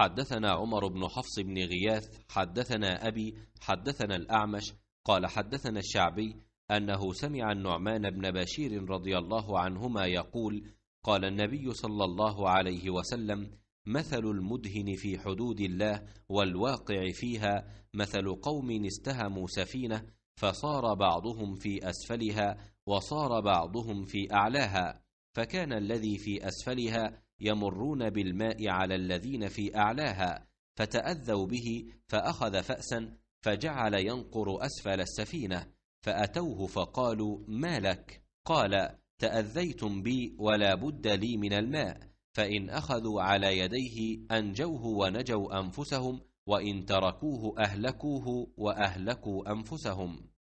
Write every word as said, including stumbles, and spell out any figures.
حدثنا عمر بن حفص بن غياث حدثنا أبي حدثنا الأعمش قال حدثنا الشعبي أنه سمع النعمان بن بشير رضي الله عنهما يقول: قال النبي صلى الله عليه وسلم: مثل المدهن في حدود الله والواقع فيها مثل قوم استهموا سفينة فصار بعضهم في أسفلها وصار بعضهم في أعلاها، فكان الذي في أسفلها يمرون بالماء على الذين في أعلاها فتأذوا به فأخذ فأسا فجعل ينقر أسفل السفينة، فأتوه فقالوا: ما لك؟ قال: تأذيتم بي ولا بد لي من الماء، فإن أخذوا على يديه أنجوه ونجوا أنفسهم، وإن تركوه أهلكوه وأهلكوا أنفسهم.